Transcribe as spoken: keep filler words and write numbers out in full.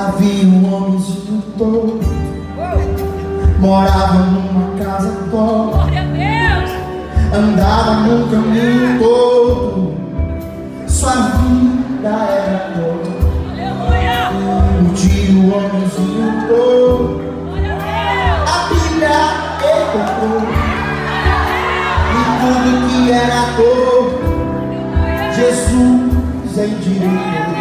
Havia um homem escultor, morava numa casa pobre, andava num caminho todo, sua vida era dor. Um dia o homem escultor a Bíblia encontrou, e tudo que era dor Jesus endireitou.